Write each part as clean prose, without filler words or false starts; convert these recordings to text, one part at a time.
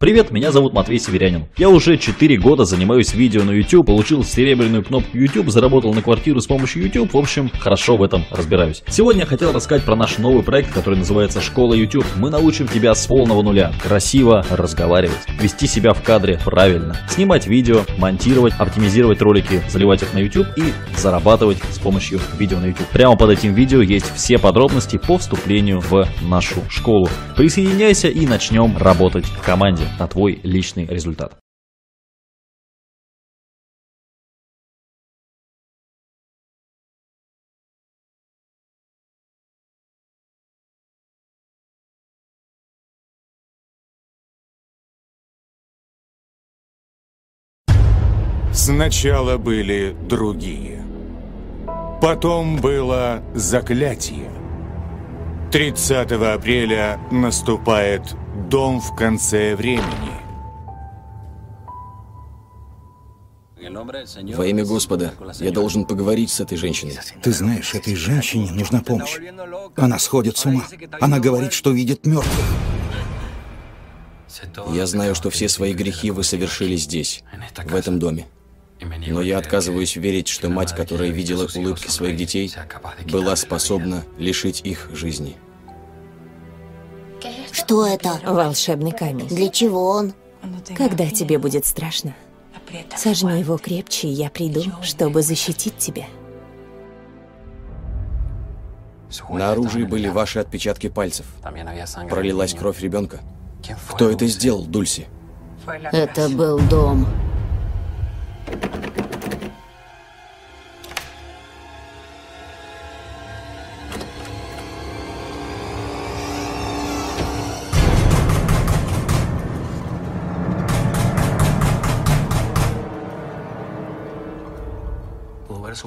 Привет, меня зовут Матвей Северянин. Я уже 4 года занимаюсь видео на YouTube, получил серебряную кнопку YouTube, заработал на квартиру с помощью YouTube, в общем, хорошо в этом разбираюсь. Сегодня я хотел рассказать про наш новый проект, который называется «Школа YouTube». Мы научим тебя с полного нуля красиво разговаривать, вести себя в кадре правильно, снимать видео, монтировать, оптимизировать ролики, заливать их на YouTube и зарабатывать с помощью видео на YouTube. Прямо под этим видео есть все подробности по вступлению в нашу школу. Присоединяйся и начнем работать в команде на твой личный результат. Сначала были другие. Потом было заклятие. 30 апреля наступает дом в конце времени. Во имя Господа, я должен поговорить с этой женщиной. Ты знаешь, этой женщине нужна помощь. Она сходит с ума. Она говорит, что видит мертвых. Я знаю, что все свои грехи вы совершили здесь, в этом доме. Но я отказываюсь верить, что мать, которая видела улыбки своих детей, была способна лишить их жизни. Что это? Волшебный камень. Для чего он? Когда тебе будет страшно, сожми его крепче, и я приду, чтобы защитить тебя. На оружии были ваши отпечатки пальцев. Пролилась кровь ребенка. Кто это сделал, Дульси? Это был дом.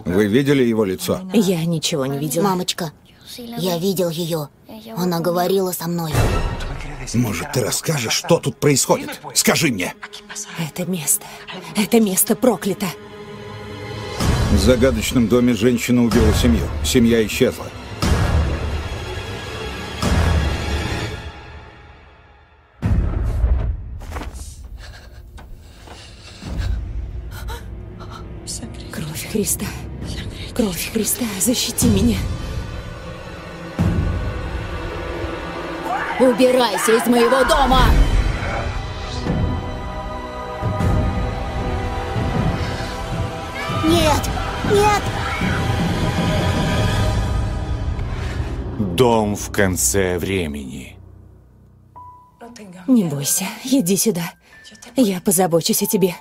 Вы видели его лицо? Я ничего не видела. Мамочка, я видел ее. Она говорила со мной. Может, ты расскажешь, что тут происходит? Скажи мне. Это место проклято. В загадочном доме женщина убила семью. Семья исчезла. Христа, кровь Христа, защити меня. Убирайся из моего дома! Нет! Нет! Дом в конце времени. Не бойся, иди сюда. Я позабочусь о тебе.